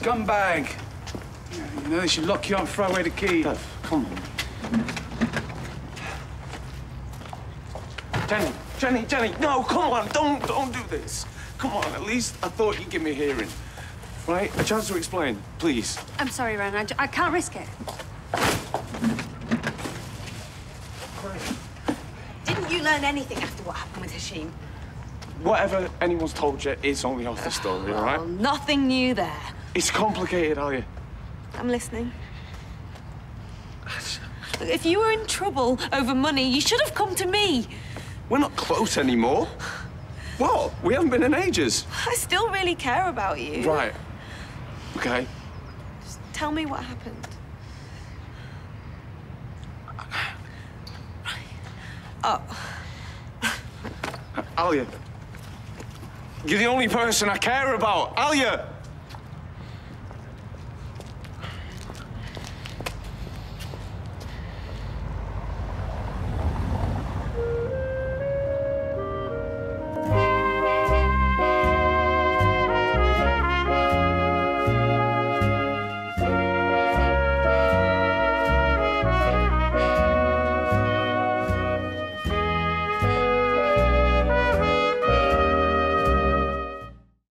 scumbag. You know, they should lock you up and throw away the key. Oh, come on. Jenny, Jenny, Jenny, no, come on, don't do this. Come on, at least I thought you'd give me a hearing. Right? A chance to explain, please. I'm sorry, Ren, I can't risk it. Didn't you learn anything after what happened with Hashim? Whatever anyone's told you, it's only half the story, all right? Well, nothing new there. It's complicated, Alya. I'm listening. Look, if you were in trouble over money, you should have come to me. We're not close anymore. What? We haven't been in ages. I still really care about you. Right. Okay. Just tell me what happened. Oh. Alya. You're the only person I care about. Alya!